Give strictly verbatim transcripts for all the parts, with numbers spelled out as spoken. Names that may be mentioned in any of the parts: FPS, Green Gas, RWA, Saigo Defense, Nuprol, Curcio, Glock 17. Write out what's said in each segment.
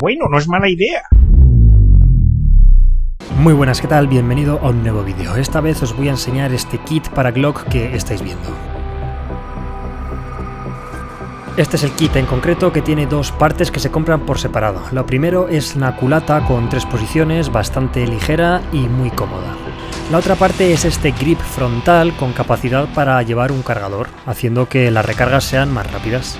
Bueno, no es mala idea. Muy buenas, ¿qué tal? Bienvenido a un nuevo vídeo. Esta vez os voy a enseñar este kit para Glock que estáis viendo. Este es el kit en concreto, que tiene dos partes que se compran por separado. La primera es una culata con tres posiciones, bastante ligera y muy cómoda. La otra parte es este grip frontal con capacidad para llevar un cargador, haciendo que las recargas sean más rápidas.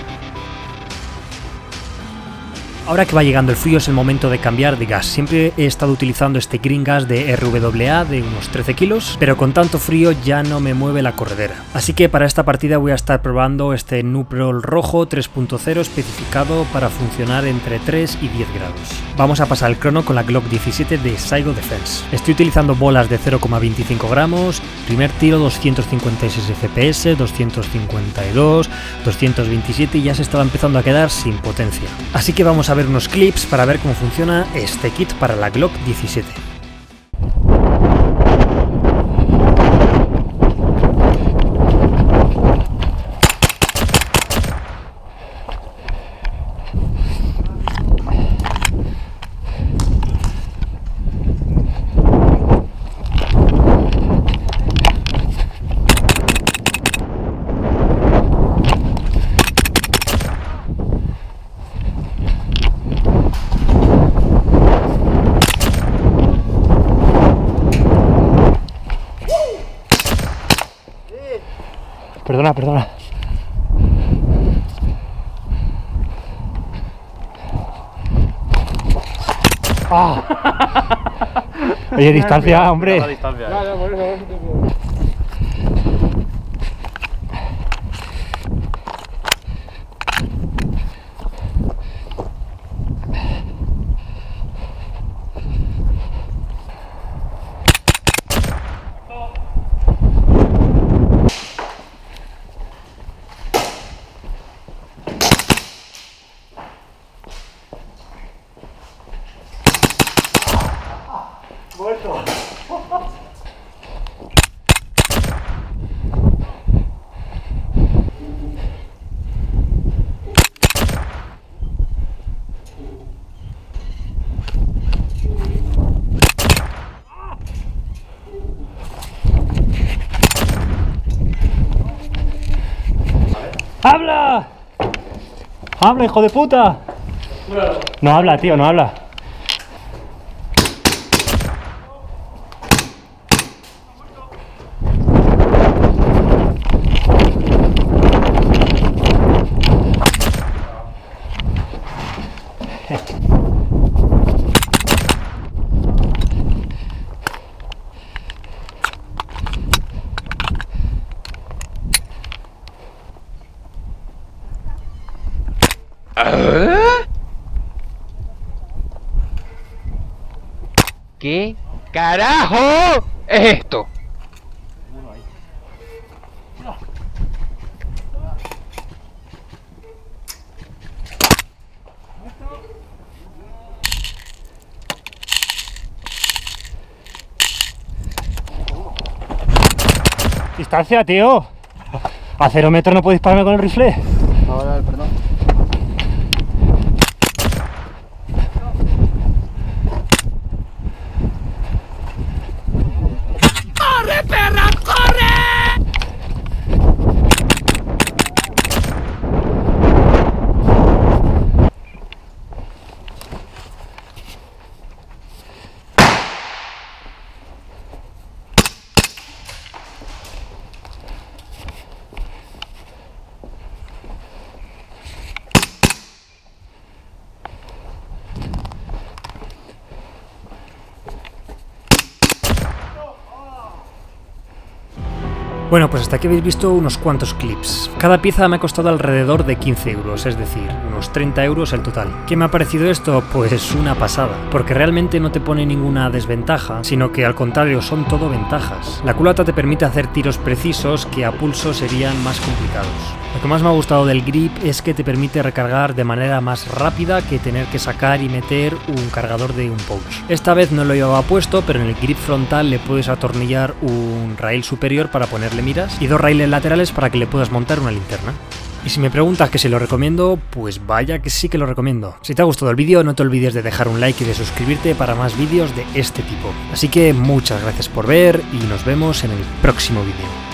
Ahora que va llegando el frío es el momento de cambiar de gas. Siempre he estado utilizando este Green Gas de R W A de unos trece kilos, pero con tanto frío ya no me mueve la corredera. Así que para esta partida voy a estar probando este Nuprol rojo tres punto cero especificado para funcionar entre tres y diez grados. Vamos a pasar el crono con la Glock diecisiete de Saigo Defense. Estoy utilizando bolas de cero coma veinticinco gramos, primer tiro doscientos cincuenta y seis F P S, doscientos cincuenta y dos, doscientos veintisiete y ya se estaba empezando a quedar sin potencia. Así que vamos a ver unos clips para ver cómo funciona este kit para la Glock diecisiete. Perdona, perdona. ¡Ah! Oye, distancia, hombre. La distancia, ¿eh? No, no, por eso, por eso. Muerto. ¡Habla! ¡Habla, hijo de puta! No habla, tío, no habla. ¿Qué carajo es esto? Distancia, tío. A cero metros no puedo dispararme con el rifle. No, no, perdón. Bueno, pues hasta aquí habéis visto unos cuantos clips. Cada pieza me ha costado alrededor de quince euros, es decir, unos treinta euros el total. ¿Qué me ha parecido esto? Pues una pasada, porque realmente no te pone ninguna desventaja, sino que al contrario son todo ventajas. La culata te permite hacer tiros precisos que a pulso serían más complicados. Lo que más me ha gustado del grip es que te permite recargar de manera más rápida que tener que sacar y meter un cargador de un pouch. Esta vez no lo llevaba puesto, pero en el grip frontal le puedes atornillar un rail superior para ponerle miras y dos raíles laterales para que le puedas montar una linterna. Y si me preguntas que si lo recomiendo, pues vaya que sí que lo recomiendo. Si te ha gustado el vídeo, no te olvides de dejar un like y de suscribirte para más vídeos de este tipo. Así que muchas gracias por ver y nos vemos en el próximo vídeo.